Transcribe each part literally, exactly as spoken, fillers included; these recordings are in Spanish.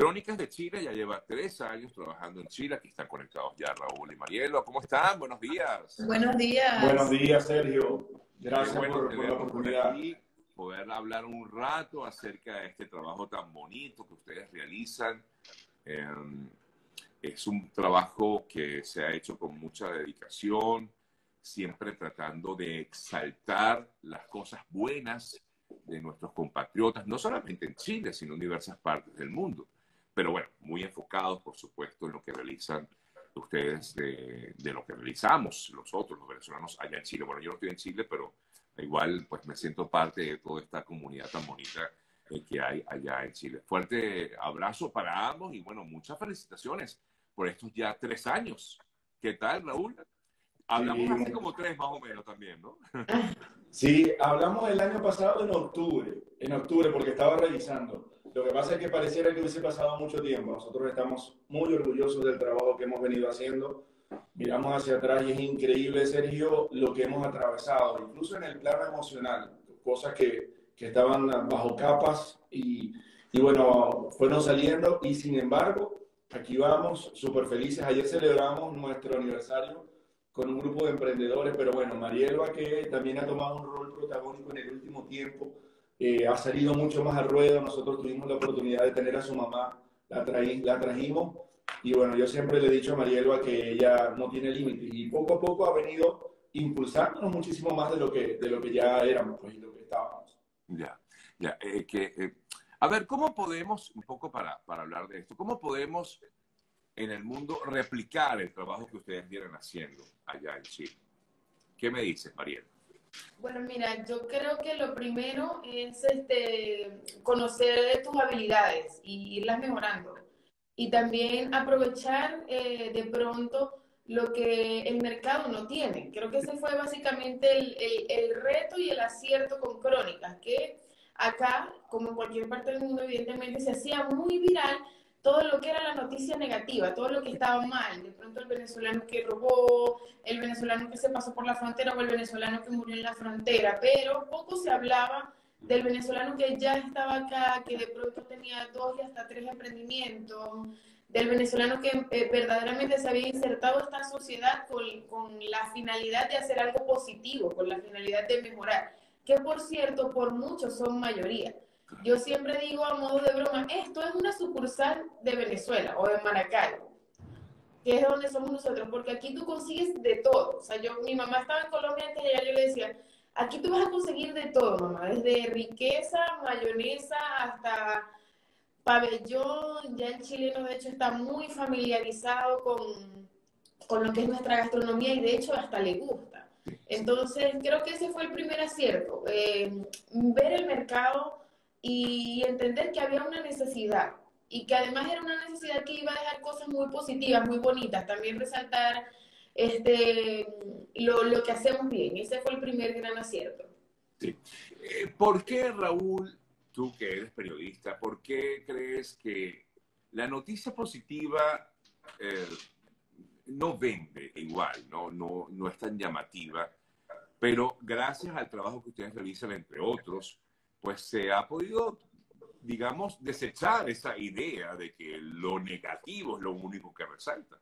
Crónicas de Chile ya lleva tres años trabajando en Chile. Aquí están conectados ya Raúl y Marielba. ¿Cómo están? Buenos días. Buenos días. Buenos días, Sergio. Gracias bueno por, por la oportunidad. Poder hablar un rato acerca de este trabajo tan bonito que ustedes realizan. Eh, es un trabajo que se ha hecho con mucha dedicación, siempre tratando de exaltar las cosas buenas de nuestros compatriotas, no solamente en Chile, sino en diversas partes del mundo. Pero bueno, muy enfocados, por supuesto, en lo que realizan ustedes, de, de lo que realizamos nosotros, los venezolanos, allá en Chile. Bueno, yo no estoy en Chile, pero igual pues me siento parte de toda esta comunidad tan bonita eh, que hay allá en Chile. Fuerte abrazo para ambos y bueno, muchas felicitaciones por estos ya tres años. ¿Qué tal, Raúl? Hablamos sí. hace como tres más o menos también, ¿no? Sí, hablamos el año pasado en octubre, en octubre porque estaba revisando. Lo que pasa es que pareciera que hubiese pasado mucho tiempo. Nosotros estamos muy orgullosos del trabajo que hemos venido haciendo. Miramos hacia atrás y es increíble, Sergio, lo que hemos atravesado, incluso en el plano emocional, cosas que, que estaban bajo capas y, y bueno, fueron saliendo y sin embargo, aquí vamos súper felices. Ayer celebramos nuestro aniversario con un grupo de emprendedores, pero bueno, Marielba, que también ha tomado un rol protagónico en el último tiempo, eh, ha salido mucho más a ruedo. Nosotros tuvimos la oportunidad de tener a su mamá, la, tra la trajimos. Y bueno, yo siempre le he dicho a Marielba que ella no tiene límites y poco a poco ha venido impulsándonos muchísimo más de lo que, de lo que ya éramos, pues, y lo que estábamos. Ya, ya. Eh, que, eh, a ver, ¿cómo podemos, un poco para, para hablar de esto, cómo podemos en el mundo replicar el trabajo que ustedes vienen haciendo allá en Chile? ¿Qué me dices, Marielba? Bueno, mira, yo creo que lo primero es este, conocer tus habilidades y irlas mejorando. Y también aprovechar eh, de pronto lo que el mercado no tiene. Creo que ese fue básicamente el, el, el reto y el acierto con Crónicas, que acá, como en cualquier parte del mundo, evidentemente se hacía muy viral todo lo que era la noticia negativa, todo lo que estaba mal. De pronto el venezolano que robó, el venezolano que se pasó por la frontera o el venezolano que murió en la frontera, pero poco se hablaba del venezolano que ya estaba acá, que de pronto tenía dos y hasta tres emprendimientos, del venezolano que eh, verdaderamente se había insertado a esta sociedad con, con la finalidad de hacer algo positivo, con la finalidad de mejorar, que por cierto, por muchos son mayoría. Yo siempre digo a modo de broma, esto es una sucursal de Venezuela o de Maracaibo, que es donde somos nosotros, porque aquí tú consigues de todo. O sea, yo, mi mamá estaba en Colombia antes de allá, yo le decía, aquí tú vas a conseguir de todo, mamá, desde riqueza, mayonesa, hasta pabellón. Ya el chileno, de hecho, está muy familiarizado con, con lo que es nuestra gastronomía y, de hecho, hasta le gusta. Entonces, creo que ese fue el primer acierto, eh, ver el mercado y entender que había una necesidad y que además era una necesidad que iba a dejar cosas muy positivas, muy bonitas. También resaltar Este, lo, lo que hacemos bien. Ese fue el primer gran acierto. Sí. ¿Por qué, Raúl, tú que eres periodista, por qué crees que la noticia positiva eh, no vende igual, no, no, no es tan llamativa, pero gracias al trabajo que ustedes realizan, entre otros, pues se ha podido, digamos, desechar esa idea de que lo negativo es lo único que resalta?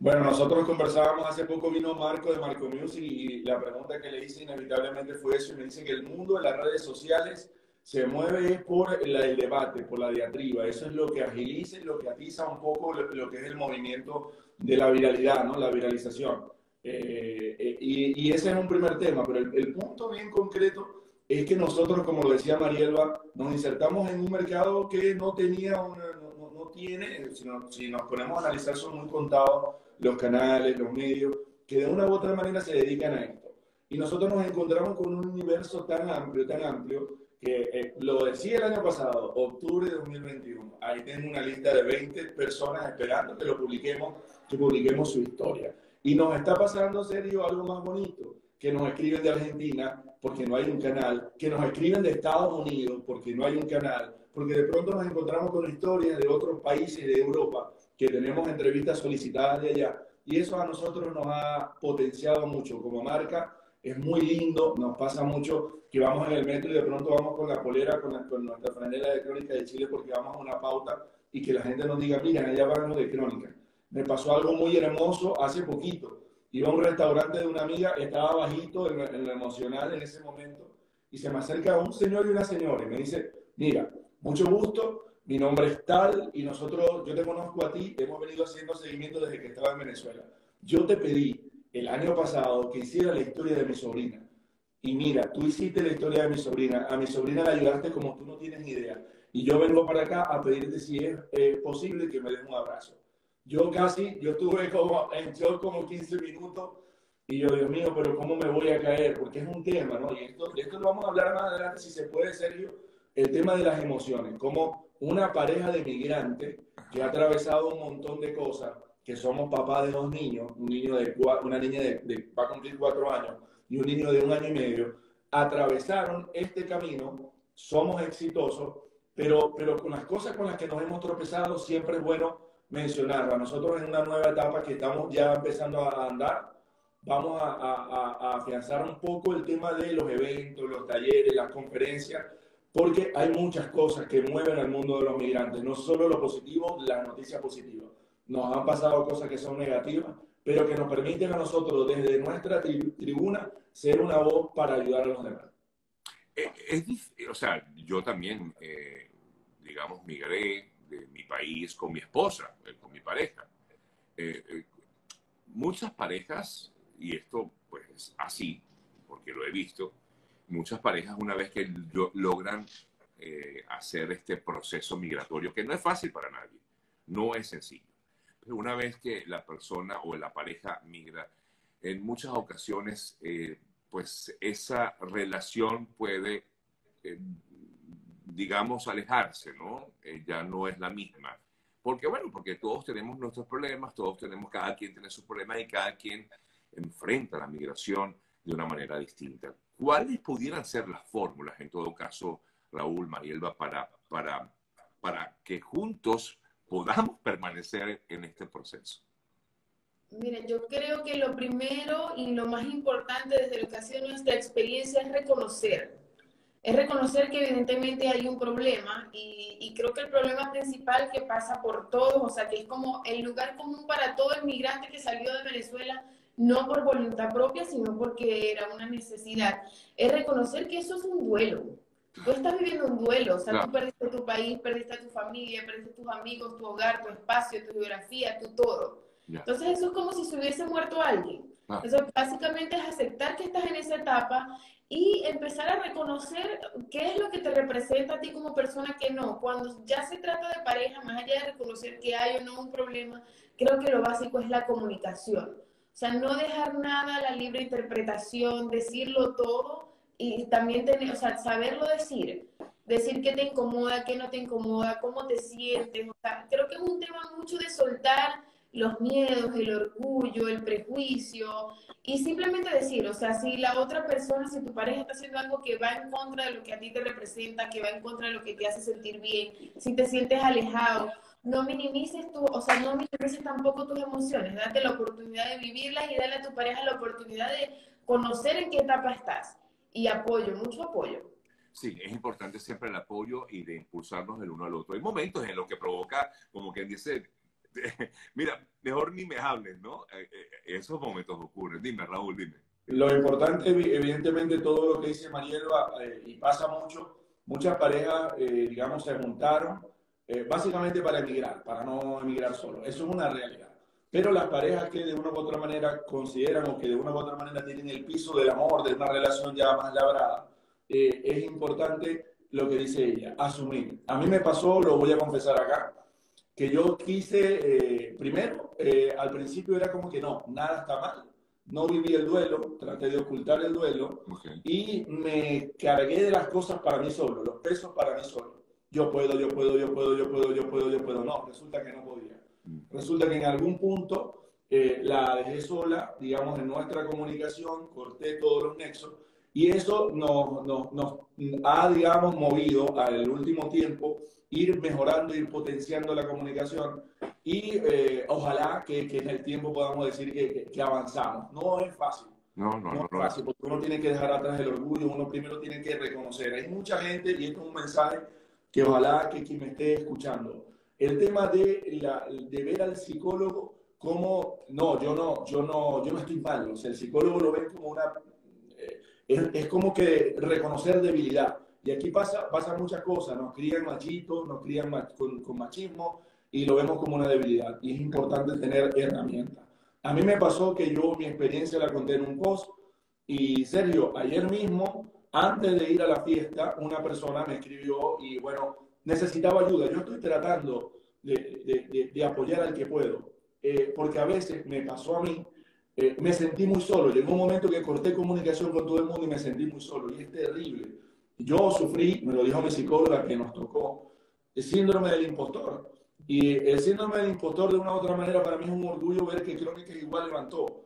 Bueno, nosotros conversábamos hace poco, vino Marco de Marcomius y la pregunta que le hice inevitablemente fue eso, y me dice que el mundo de las redes sociales se mueve por la, el debate, por la diatriba. Eso es lo que agiliza, lo que atiza un poco lo, lo que es el movimiento de la viralidad, ¿no? La viralización. Eh, eh, y, y ese es un primer tema, pero el, el punto bien concreto es que nosotros, como lo decía Marielba, nos insertamos en un mercado que no tenía una... Tiene, si, no, si nos ponemos a analizar, son muy contados los canales, los medios, que de una u otra manera se dedican a esto. Y nosotros nos encontramos con un universo tan amplio, tan amplio, que eh, lo decía el año pasado, octubre de dos mil veintiuno, ahí tengo una lista de veinte personas esperando que lo publiquemos, que publiquemos su historia. Y nos está pasando, Sergio, algo más bonito, que nos escriben de Argentina porque no hay un canal, que nos escriben de Estados Unidos porque no hay un canal, porque de pronto nos encontramos con historias de otros países de Europa, que tenemos entrevistas solicitadas de allá, y eso a nosotros nos ha potenciado mucho como marca. Es muy lindo, nos pasa mucho que vamos en el metro y de pronto vamos con la polera, con, la, con nuestra franela de Crónica de Chile, porque vamos a una pauta y que la gente nos diga, mira, allá van los de Crónica. Me pasó algo muy hermoso hace poquito. Iba a un restaurante de una amiga, estaba bajito en, en lo emocional en ese momento, y se me acerca un señor y una señora y me dice, mira, mucho gusto, mi nombre es tal, y nosotros, yo te conozco a ti, hemos venido haciendo seguimiento desde que estaba en Venezuela. Yo te pedí el año pasado que hiciera la historia de mi sobrina. Y mira, tú hiciste la historia de mi sobrina, a mi sobrina la ayudaste como tú no tienes idea. Y yo vengo para acá a pedirte si es eh, posible que me des un abrazo. Yo casi, yo estuve como en shock como quince minutos y yo, Dios mío, pero ¿cómo me voy a caer? Porque es un tema, ¿no? Y esto, de esto lo vamos a hablar más adelante, si se puede, Sergio, el tema de las emociones, como una pareja de migrantes que ha atravesado un montón de cosas, que somos papás de dos niños, un niño de cuatro, una niña de, de, va a cumplir cuatro años y un niño de un año y medio, atravesaron este camino, somos exitosos, pero, pero con las cosas con las que nos hemos tropezado siempre es bueno mencionarla. Nosotros en una nueva etapa que estamos ya empezando a andar, vamos a, a, a afianzar un poco el tema de los eventos, los talleres, las conferencias, porque hay muchas cosas que mueven al mundo de los migrantes, no solo lo positivo, las noticias positivas. Nos han pasado cosas que son negativas, pero que nos permiten a nosotros, desde nuestra tri tribuna, ser una voz para ayudar a los demás. Es, es, o sea, yo también, eh, digamos, migré de mi país con mi esposa, con mi pareja. Eh, eh, muchas parejas, y esto pues es así, porque lo he visto, muchas parejas una vez que lo, logran eh, hacer este proceso migratorio, que no es fácil para nadie, no es sencillo. Pero una vez que la persona o la pareja migra, en muchas ocasiones, eh, pues esa relación puede, eh, digamos, alejarse, ¿no? Eh, ya no es la misma. Porque, bueno, porque todos tenemos nuestros problemas, todos tenemos, cada quien tiene sus problemas y cada quien enfrenta la migración de una manera distinta. ¿Cuáles pudieran ser las fórmulas, en todo caso, Raúl, Marielba, para, para, para que juntos podamos permanecer en este proceso? Mira, yo creo que lo primero y lo más importante desde lo que ha sido nuestra experiencia es reconocer. Es reconocer que evidentemente hay un problema y, y creo que el problema principal que pasa por todos, o sea, que es como el lugar común para todo el migrante que salió de Venezuela, no por voluntad propia, sino porque era una necesidad, es reconocer que eso es un duelo. Tú estás viviendo un duelo, o sea, claro. Tú perdiste tu país, perdiste a tu familia, perdiste tus amigos, tu hogar, tu espacio, tu geografía, tu todo. Yeah. Entonces eso es como si se hubiese muerto alguien. Ah. Entonces básicamente es aceptar que estás en esa etapa y empezar a reconocer qué es lo que te representa a ti como persona, que no. Cuando ya se trata de pareja, más allá de reconocer que hay o no un problema, creo que lo básico es la comunicación. O sea, no dejar nada a la libre interpretación, decirlo todo y también tener, o sea, saberlo decir. Decir qué te incomoda, qué no te incomoda, cómo te sientes. O sea, creo que es un tema mucho de soltar los miedos, el orgullo, el prejuicio y simplemente decir, o sea, si la otra persona, si tu pareja está haciendo algo que va en contra de lo que a ti te representa, que va en contra de lo que te hace sentir bien, si te sientes alejado, no minimices tu, o sea, no minimices tampoco tus emociones, date la oportunidad de vivirlas y dale a tu pareja la oportunidad de conocer en qué etapa estás. Y apoyo, mucho apoyo. Sí, es importante siempre el apoyo y de impulsarnos el uno al otro. Hay momentos en los que provoca, como quien dice, mira, mejor ni me hables, ¿no? Esos momentos ocurren. Dime, Raúl, dime. Lo importante, evidentemente, todo lo que dice Marielba, eh, y pasa mucho, muchas parejas, eh, digamos, se juntaron, eh, básicamente para emigrar, para no emigrar solo. Eso es una realidad. Pero las parejas que de una u otra manera consideran o que de una u otra manera tienen el piso del amor, de una relación ya más labrada, eh, es importante lo que dice ella, asumir. A mí me pasó, lo voy a confesar acá, que yo quise, eh, primero, eh, al principio era como que no, nada está mal. No viví el duelo, traté de ocultar el duelo, okay. Y me cargué de las cosas para mí solo, los pesos para mí solo. Yo puedo, yo puedo, yo puedo, yo puedo, yo puedo, yo puedo. No, resulta que no podía. Resulta que en algún punto eh, la dejé sola, digamos, en nuestra comunicación, corté todos los nexos, y eso nos, nos, nos ha, digamos, movido al último tiempo ir mejorando, ir potenciando la comunicación y eh, ojalá que, que en el tiempo podamos decir que, que, que avanzamos. No es fácil. No, no, no, no es no, fácil, porque uno tiene que dejar atrás el orgullo, uno primero tiene que reconocer. Hay mucha gente, y esto es un mensaje que ojalá que quien me esté escuchando El tema de, la, de ver al psicólogo como, no, yo no, yo no, yo no estoy mal. O sea, el psicólogo lo ven como una, eh, es, es como que reconocer debilidad. Y aquí pasa, pasa muchas cosas, nos crían machitos, nos crían mach, con, con machismo y lo vemos como una debilidad. Y es importante tener herramientas. A mí me pasó que yo mi experiencia la conté en un post y Sergio, ayer mismo, antes de ir a la fiesta, una persona me escribió y bueno, necesitaba ayuda. Yo estoy tratando de, de, de, de apoyar al que puedo, eh, porque a veces me pasó a mí, eh, me sentí muy solo. Llegó un momento que corté comunicación con todo el mundo y me sentí muy solo y es terrible. Yo sufrí, me lo dijo mi psicóloga que nos tocó, el síndrome del impostor. Y el síndrome del impostor, de una u otra manera, para mí es un orgullo ver que Crónicas igual levantó,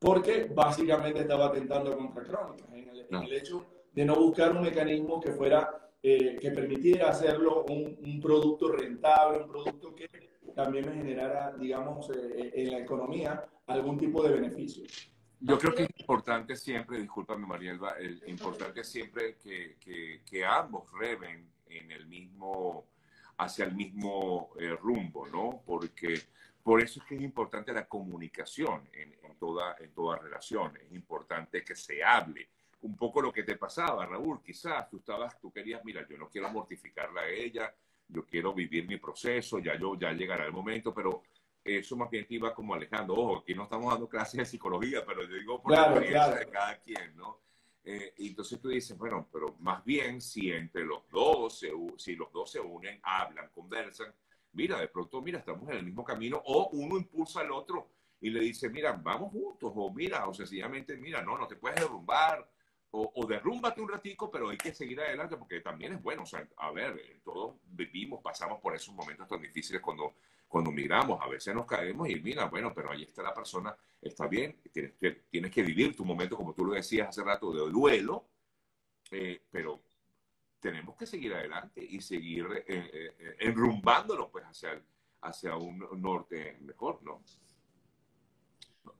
porque básicamente estaba atentando contra Crónicas, en el, no. en el hecho de no buscar un mecanismo que fuera, eh, que permitiera hacerlo un, un producto rentable, un producto que también me generara, digamos, eh, en la economía algún tipo de beneficio. Yo creo que es importante siempre, discúlpame Marielba, es importante siempre que, que, que ambos remen en el mismo... hacia el mismo eh, rumbo, ¿no? Porque por eso es que es importante la comunicación en, en, toda, en toda relación. Es importante que se hable. Un poco lo que te pasaba, Raúl, quizás tú estabas, tú querías, mira, yo no quiero mortificarla a ella, yo quiero vivir mi proceso, ya, yo, ya llegará el momento, pero eso más bien te iba como alejando. Ojo, aquí no estamos dando clases de psicología, pero yo digo por claro, la experiencia claro. de cada quien, ¿no? Eh, y entonces tú dices, bueno, pero más bien si entre los dos, se, si los dos se unen, hablan, conversan, mira, de pronto, mira, estamos en el mismo camino, o uno impulsa al otro y le dice, mira, vamos juntos, o mira, o sencillamente, mira, no, no te puedes derrumbar, o, o derrúmbate un ratico, pero hay que seguir adelante, porque también es bueno, o sea, a ver, todos vivimos, pasamos por esos momentos tan difíciles cuando... Cuando migramos, a veces nos caemos y mira, bueno, pero ahí está la persona, está bien, tienes que, tienes que vivir tu momento, como tú lo decías hace rato, de duelo, eh, pero tenemos que seguir adelante y seguir eh, eh, enrumbándonos pues, hacia, hacia un norte mejor, ¿no?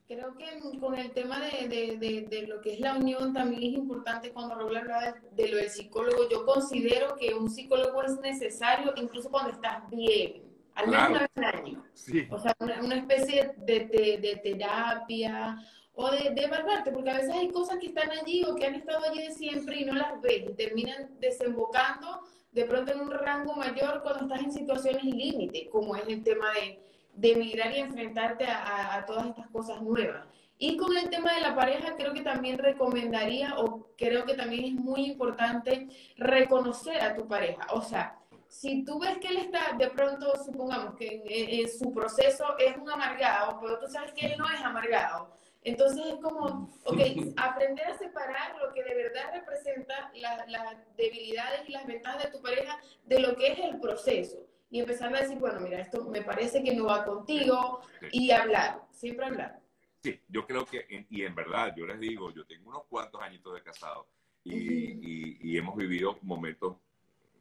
Creo que con el tema de, de, de, de lo que es la unión también es importante cuando Raúl hablaba de, de lo del psicólogo. Yo considero que un psicólogo es necesario incluso cuando estás bien. Al menos claro. una vez al año. Sí. O sea, una, una especie de, de, de terapia o de, de evaluarte, porque a veces hay cosas que están allí o que han estado allí de siempre y no las ves y terminan desembocando de pronto en un rango mayor cuando estás en situaciones límite, como es el tema de, de emigrar y enfrentarte a, a, a todas estas cosas nuevas. Y con el tema de la pareja, creo que también recomendaría o creo que también es muy importante reconocer a tu pareja. O sea, si tú ves que él está, de pronto, supongamos que en, en, en su proceso es un amargado, pero tú sabes que él no es amargado. Entonces es como, ok, aprender a separar lo que de verdad representa la, las debilidades y las ventajas de tu pareja de lo que es el proceso. Y empezar a decir, bueno, mira, esto me parece que no va contigo, y hablar, siempre hablar. Sí, yo creo que, y en verdad, yo les digo, yo tengo unos cuantos añitos de casado, y, uh-huh. y, y hemos vivido momentos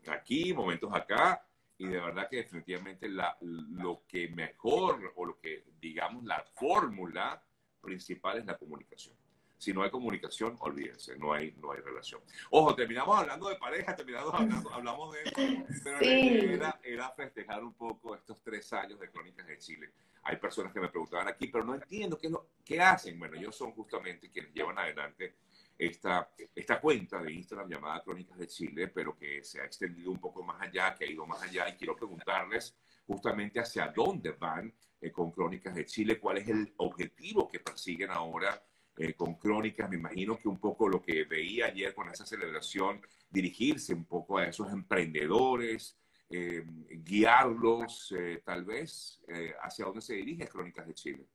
aquí, momentos acá, y de verdad que definitivamente la, lo que mejor, o lo que digamos la fórmula principal es la comunicación. Si no hay comunicación, olvídense, no hay, no hay relación. Ojo, terminamos hablando de pareja, terminamos hablando, hablamos de eso, pero sí. era, era festejar un poco estos tres años de Crónicas de Chile. Hay personas que me preguntaban aquí, pero no entiendo qué, no, qué hacen. Bueno, ellos son justamente quienes llevan adelante Esta, esta cuenta de Instagram llamada Crónicas de Chile, pero que se ha extendido un poco más allá, que ha ido más allá, y quiero preguntarles justamente hacia dónde van eh, con Crónicas de Chile, cuál es el objetivo que persiguen ahora eh, con Crónicas. Me imagino que un poco lo que veía ayer con esa celebración, dirigirse un poco a esos emprendedores, eh, guiarlos eh, tal vez, eh, hacia dónde se dirige Crónicas de Chile.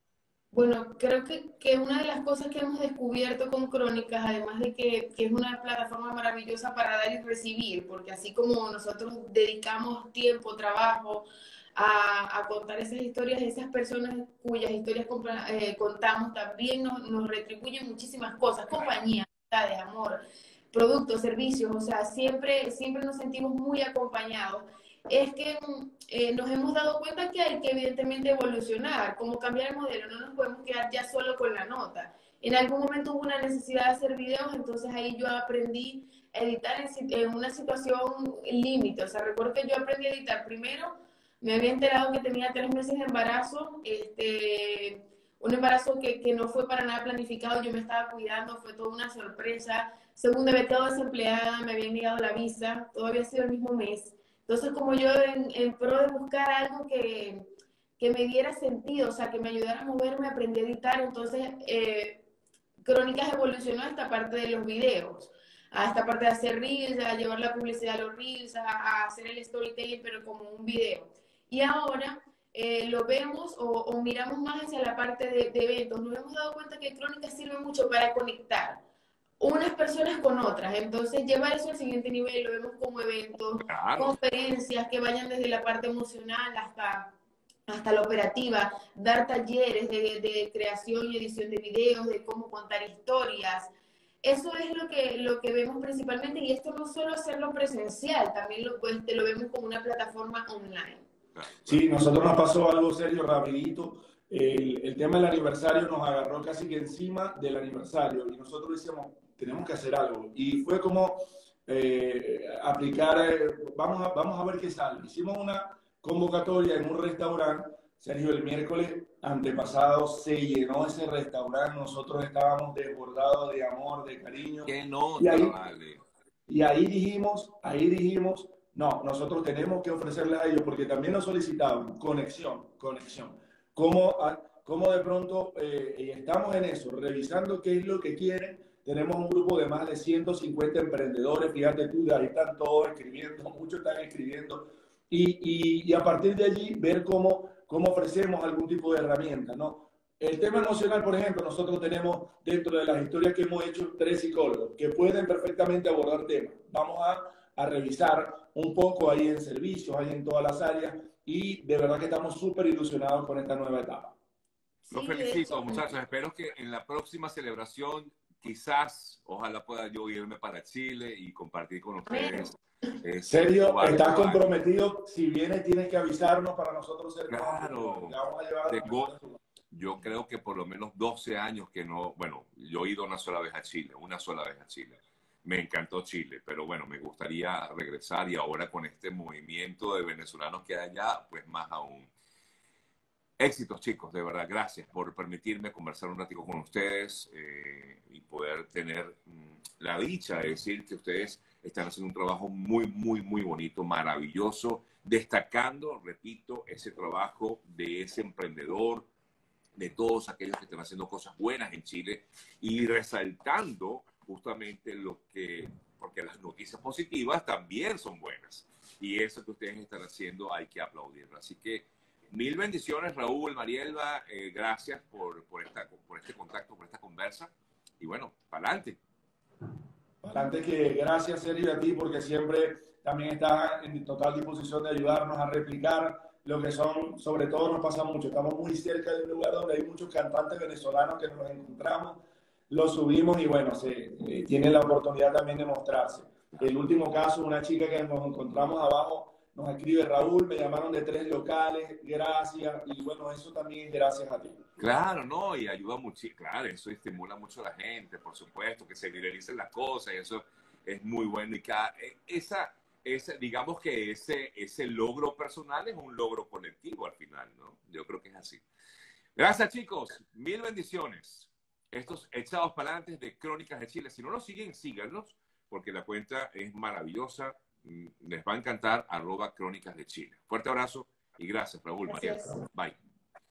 Bueno, creo que, que una de las cosas que hemos descubierto con Crónicas, además de que, que es una plataforma maravillosa para dar y recibir, porque así como nosotros dedicamos tiempo, trabajo a, a contar esas historias, esas personas cuyas historias compra, eh, contamos también nos, nos retribuyen muchísimas cosas, compañía, amistades, amor, productos, servicios, o sea, siempre, siempre nos sentimos muy acompañados. Es que eh, nos hemos dado cuenta que hay que evidentemente evolucionar, como cambiar el modelo, no nos podemos quedar ya solo con la nota. En algún momento hubo una necesidad de hacer videos, entonces ahí yo aprendí a editar en, en una situación límite. O sea, recuerdo que yo aprendí a editar primero me había enterado que tenía tres meses de embarazo, este, un embarazo que, que no fue para nada planificado, yo me estaba cuidando, fue toda una sorpresa. Segundo, había estado desempleada, me habían negado la visa, todo había sido el mismo mes. Entonces, como yo en, en pro de buscar algo que, que me diera sentido, o sea, que me ayudara a moverme, aprendí a editar, entonces eh, Crónicas evolucionó a esta parte de los videos, a esta parte de hacer reels, a llevar la publicidad a los reels, a, a hacer el storytelling, pero como un video. Y ahora eh, lo vemos o, o miramos más hacia la parte de, de eventos. Nos hemos dado cuenta que Crónicas sirve mucho para conectar unas personas con otras, entonces llevar eso al siguiente nivel, lo vemos como eventos, claro, conferencias que vayan desde la parte emocional hasta, hasta la operativa, dar talleres de, de creación y edición de videos, de cómo contar historias. Eso es lo que, lo que vemos principalmente, y esto no solo hacerlo presencial, también lo, pues, lo vemos como una plataforma online. Sí, nosotros nos pasó algo serio rapidito. El, el tema del aniversario nos agarró casi que encima del aniversario y nosotros decíamos, tenemos que hacer algo. Y fue como eh, aplicar, eh, vamos, a, vamos a ver qué sale. Hicimos una convocatoria en un restaurante, Sergio, el miércoles antepasado se llenó ese restaurante, nosotros estábamos desbordados de amor, de cariño. ¡Qué nota, y ahí, vale! Y ahí dijimos, ahí dijimos, no, nosotros tenemos que ofrecerles a ellos, porque también nos solicitaban conexión, conexión. Cómo, cómo de pronto, eh, y estamos en eso, revisando qué es lo que quieren. Tenemos un grupo de más de ciento cincuenta emprendedores, fíjate tú, ahí están todos escribiendo, muchos están escribiendo, y, y, y a partir de allí ver cómo, cómo ofrecemos algún tipo de herramienta, ¿no? El tema emocional, por ejemplo, nosotros tenemos dentro de las historias que hemos hecho tres psicólogos que pueden perfectamente abordar temas. Vamos a, a revisar un poco ahí en servicios, ahí en todas las áreas, y de verdad que estamos súper ilusionados con esta nueva etapa. Sí, los felicito, muchachos. Espero que en la próxima celebración, quizás, ojalá pueda yo irme para Chile y compartir con ustedes. Sergio, estás comprometido. Si vienes, tienes que avisarnos para nosotros ser. Claro. Vamos a llevar a Tengo, yo creo que por lo menos doce años que no. Bueno, yo he ido una sola vez a Chile, una sola vez a Chile. Me encantó Chile, pero bueno, me gustaría regresar y ahora con este movimiento de venezolanos que hay allá, pues más aún. Éxitos, chicos, de verdad, gracias por permitirme conversar un ratito con ustedes eh, y poder tener mmm, la dicha de decir que ustedes están haciendo un trabajo muy, muy, muy bonito, maravilloso, destacando, repito, ese trabajo de ese emprendedor, de todos aquellos que están haciendo cosas buenas en Chile y resaltando justamente lo que, porque las noticias positivas también son buenas. Y eso que ustedes están haciendo hay que aplaudirlo. Así que mil bendiciones, Raúl, Marielba, eh, gracias por, por, esta, por este contacto, por esta conversa. Y bueno, para adelante. Para adelante, que gracias, Sergio, a ti, porque siempre también estás en total disposición de ayudarnos a replicar lo que son, sobre todo nos pasa mucho. Estamos muy cerca de un lugar donde hay muchos cantantes venezolanos que nos encontramos, lo subimos y bueno, se, eh, tiene la oportunidad también de mostrarse. El último caso, una chica que nos encontramos abajo, nos escribe Raúl, me llamaron de tres locales, gracias, y bueno, eso también es gracias a ti. Claro, no, y ayuda mucho, claro, eso estimula mucho a la gente, por supuesto, que se viralicen las cosas, y eso es muy bueno, y cada, esa, esa, digamos que ese, ese logro personal es un logro colectivo al final, ¿no? Yo creo que es así. Gracias, chicos, mil bendiciones. Estos echados para adelante de Crónicas de Chile. Si no los siguen, síganlos, porque la cuenta es maravillosa. Les va a encantar, arroba Crónicas de Chile. Fuerte abrazo y gracias, Raúl, gracias. María. Bye.